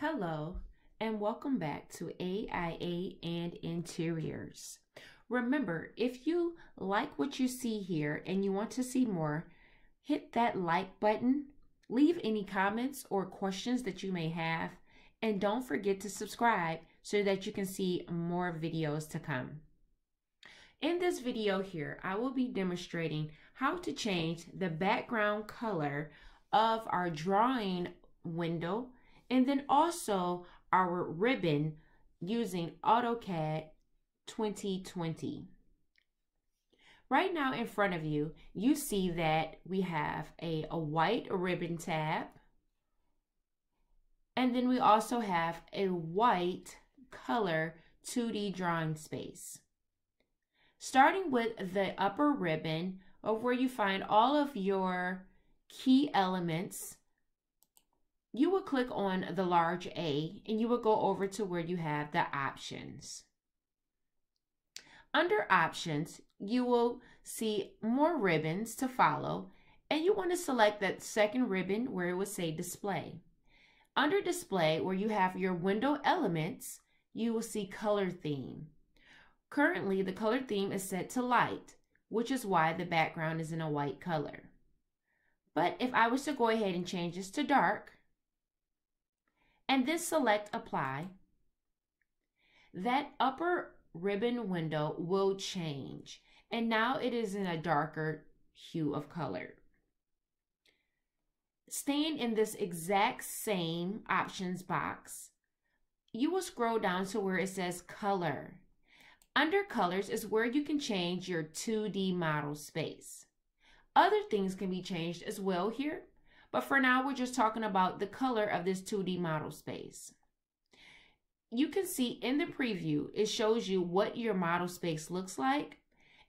Hello, and welcome back to AIA and Interiors. Remember, if you like what you see here and you want to see more, hit that like button, leave any comments or questions that you may have, and don't forget to subscribe so that you can see more videos to come. In this video here, I will be demonstrating how to change the background color of our drawing window and then also our ribbon using AutoCAD 2020. Right now in front of you, you see that we have a white ribbon tab, and then we also have a white color 2D drawing space. Starting with the upper ribbon of where you find all of your key elements, you will click on the large A and you will go over to where you have the options. Under options, you will see more ribbons to follow, and you want to select that second ribbon where it would say display. Under display, where you have your window elements, you will see color theme. Currently, the color theme is set to light, which is why the background is in a white color. But if I was to go ahead and change this to dark, and then select apply, that upper ribbon window will change, and now it is in a darker hue of color. Staying in this exact same options box, you will scroll down to where it says color. Under colors is where you can change your 2D model space. Other things can be changed as well here, but for now we're just talking about the color of this 2D model space. You can see in the preview, it shows you what your model space looks like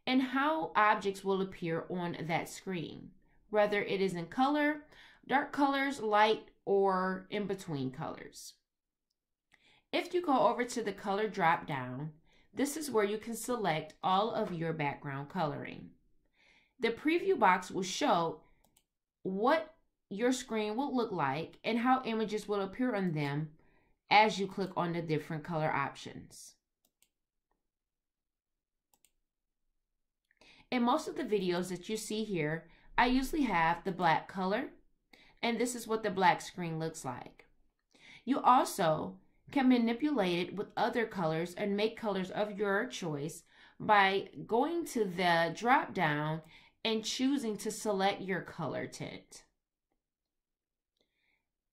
and how objects will appear on that screen, whether it is in color, dark colors, light, or in between colors. If you go over to the color drop down, this is where you can select all of your background coloring. The preview box will show what your screen will look like and how images will appear on them as you click on the different color options. In most of the videos that you see here, I usually have the black color, and this is what the black screen looks like. You also can manipulate it with other colors and make colors of your choice by going to the drop down and choosing to select your color tint.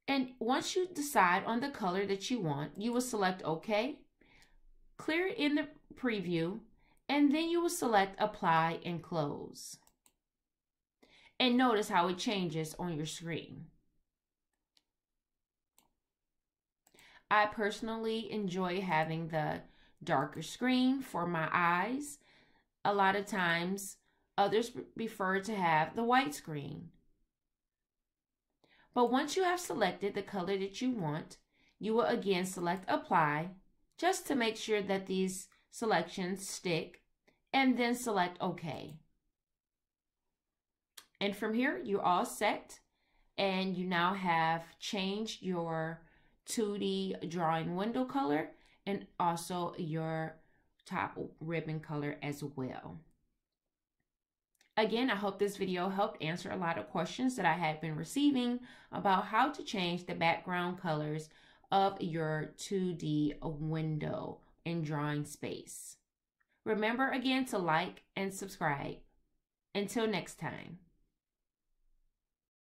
And once you decide on the color that you want, you will select OK, clear it in the preview, and then you will select Apply and Close. And notice how it changes on your screen. I personally enjoy having the darker screen for my eyes. A lot of times, others prefer to have the white screen. But once you have selected the color that you want, you will again select Apply, just to make sure that these selections stick, and then select OK. And from here, you're all set, and you now have changed your 2D drawing window color and also your top ribbon color as well. Again, I hope this video helped answer a lot of questions that I had been receiving about how to change the background colors of your 2D window and drawing space. Remember again to like and subscribe. Until next time.